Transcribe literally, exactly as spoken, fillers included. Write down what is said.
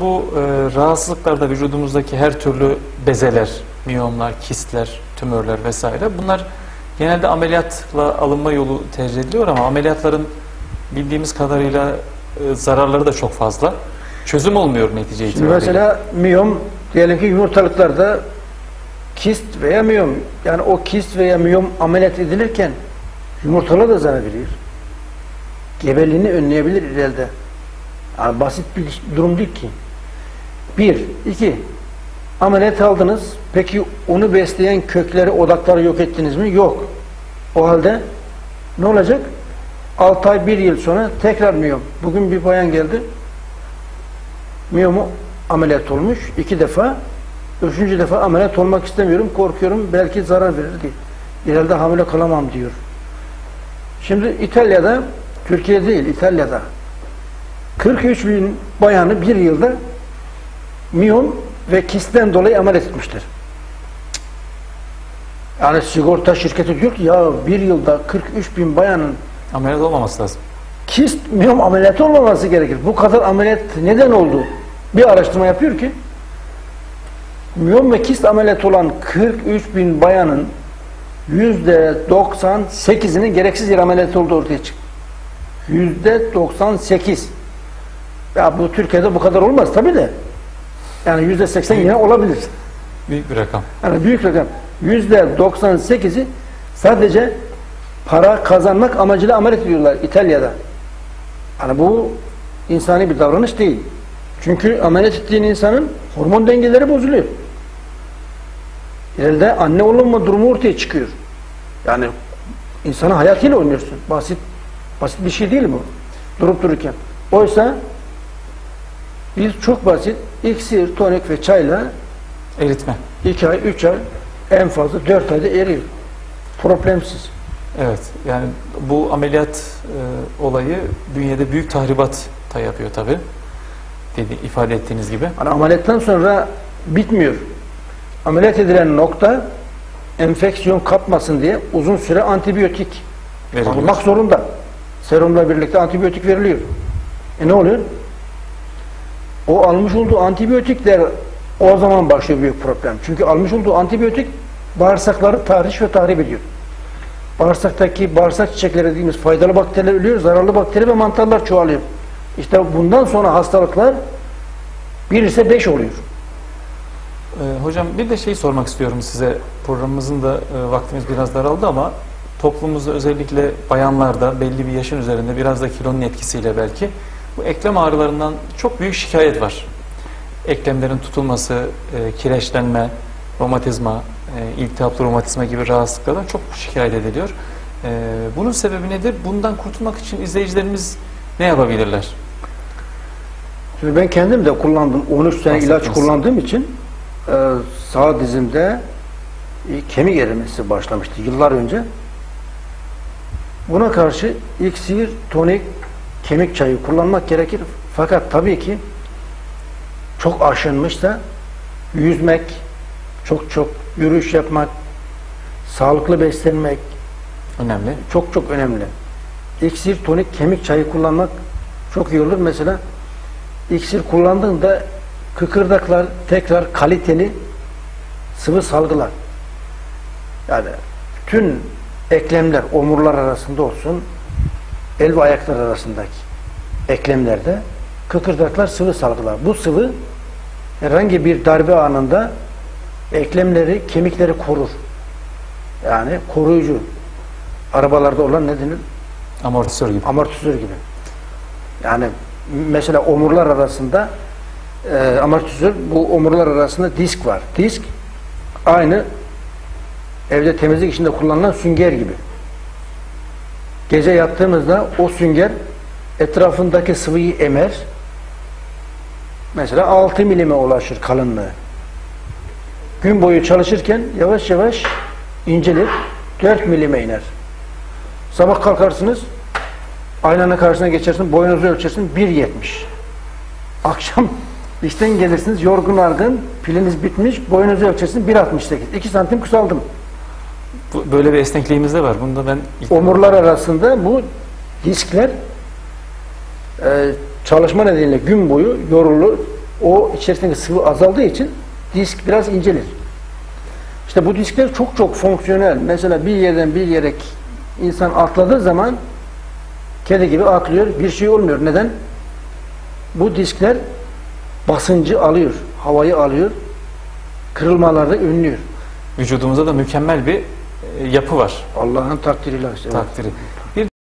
Bu e, rahatsızlıklarda vücudumuzdaki her türlü bezeler, miyomlar, kistler, tümörler vesaire, bunlar genelde ameliyatla alınma yolu tercih ediliyor ama ameliyatların bildiğimiz kadarıyla e, zararları da çok fazla. Çözüm olmuyor netice itibariyle. Mesela miyom, diyelim ki yumurtalıklarda kist veya miyom, yani o kist veya miyom ameliyat edilirken yumurtalığa da zarar veriyor. Gebeliğini önleyebilir ileride. Yani basit bir durum değil ki. Bir, iki, ameliyat aldınız, peki onu besleyen kökleri, odakları yok ettiniz mi? Yok. O halde ne olacak? Altı ay, bir yıl sonra tekrar miyom. Bugün bir bayan geldi, miyomu ameliyat olmuş iki defa, üçüncü defa ameliyat olmak istemiyorum, korkuyorum, belki zarar verir diye. İleride hamile kalamam diyor. Şimdi İtalya'da, Türkiye değil, İtalya'da kırk üç bin bayanı bir yılda miyom ve kistten dolayı ameliyat etmişler. Yani sigorta şirketi diyor ki ya bir yılda kırk üç bin bayanın ameliyat olmaması lazım. Kist, miyom ameliyatı olmaması gerekir. Bu kadar ameliyat neden oldu? Bir araştırma yapıyor ki miyom ve kist ameliyatı olan kırk üç bin bayanın yüzde doksan sekizinin gereksiz yere ameliyat olduğu ortaya çıktı. yüzde doksan sekiz. Ya bu Türkiye'de bu kadar olmaz tabi de. Yani yüzde seksen yine olabilir. Büyük bir rakam. Yani büyük rakam. yüzde doksan sekizi sadece para kazanmak amacıyla ameliyat ediyorlar İtalya'da. Yani bu insani bir davranış değil. Çünkü ameliyat ettiğin insanın hormon dengeleri bozuluyor. İleride anne olma durumu ortaya çıkıyor. Yani insana hayatıyla oynuyorsun. Basit basit bir şey değil bu. Durup dururken. Oysa biz çok basit iksir, tonik ve çayla eritme. İki ay, üç ay, en fazla dört ayda eriyor. Problemsiz. Evet, yani bu ameliyat e, olayı bünyede büyük tahribat da yapıyor tabi, dedi, ifade ettiğiniz gibi. Yani ameliyattan sonra bitmiyor. Ameliyat edilen nokta enfeksiyon kapmasın diye uzun süre antibiyotik veriliyor. Almak zorunda. Serumla birlikte antibiyotik veriliyor. E ne oluyor? O almış olduğu antibiyotikler o zaman başlıyor büyük problem. Çünkü almış olduğu antibiyotik bağırsakları tahriş ve tahrip ediyor. Bağırsaktaki bağırsak çiçekleri dediğimiz faydalı bakteriler ölüyor, zararlı bakteri ve mantarlar çoğalıyor. İşte bundan sonra hastalıklar bir ise beş oluyor. Ee, hocam bir de şey sormak istiyorum size. Programımızın da e, vaktimiz biraz daraldı ama toplumumuzda özellikle bayanlarda belli bir yaşın üzerinde biraz da kilonun etkisiyle belki bu eklem ağrılarından çok büyük şikayet var. Eklemlerin tutulması, e, kireçlenme, romatizma, e, iltihaplı romatizma gibi rahatsızlıklardan çok şikayet ediliyor. E, bunun sebebi nedir? Bundan kurtulmak için izleyicilerimiz ne yapabilirler? Şimdi ben kendim de kullandım. on üç sene ilaç etmez. Kullandığım için e, sağ dizimde e, kemik erimesi başlamıştı yıllar önce. Buna karşı iksir, tonik, kemik çayı kullanmak gerekir. Fakat tabii ki çok aşınmışsa yüzmek, çok çok yürüyüş yapmak, sağlıklı beslenmek önemli. Çok çok önemli. İksir, tonik, kemik çayı kullanmak çok iyi olur. Mesela iksir kullandığında kıkırdaklar tekrar kaliteli sıvı salgılar. Yani tüm eklemler, omurlar arasında olsun, el ve ayaklar arasındaki eklemlerde kıkırdaklar sıvı salgılar. Bu sıvı herhangi bir darbe anında eklemleri, kemikleri korur. Yani koruyucu. Arabalarda olan ne denir? Amortisör gibi. Amortisör gibi. Yani mesela omurlar arasında e, amortisör, bu omurlar arasında disk var. Disk aynı evde temizlik içinde kullanılan sünger gibi. Gece yattığımızda o sünger etrafındaki sıvıyı emer. Mesela altı milime ulaşır kalınlığı. Gün boyu çalışırken yavaş yavaş incelir, dört milime iner. Sabah kalkarsınız, aynanın karşısına geçersin, boyunuzu ölçersin, bir yetmiş. Akşam işten gelirsiniz, yorgun argın, piliniz bitmiş, boyunuzu ölçersin, bir altmış sekiz. iki santim kısaldım. Böyle bir esnekliğimiz de var. Bunda ben omurlar arasında bu diskler e, çalışma nedeniyle gün boyu yorulur, o içerisindeki sıvı azaldığı için disk biraz incelir. İşte bu diskler çok çok fonksiyonel. Mesela bir yerden bir yere insan atladığı zaman kedi gibi atlıyor, bir şey olmuyor. Neden? Bu diskler basıncı alıyor, havayı alıyor, kırılmaları önlüyor. Vücudumuzda da mükemmel bir yapı var. Allah'ın takdiriyle. Takdiri.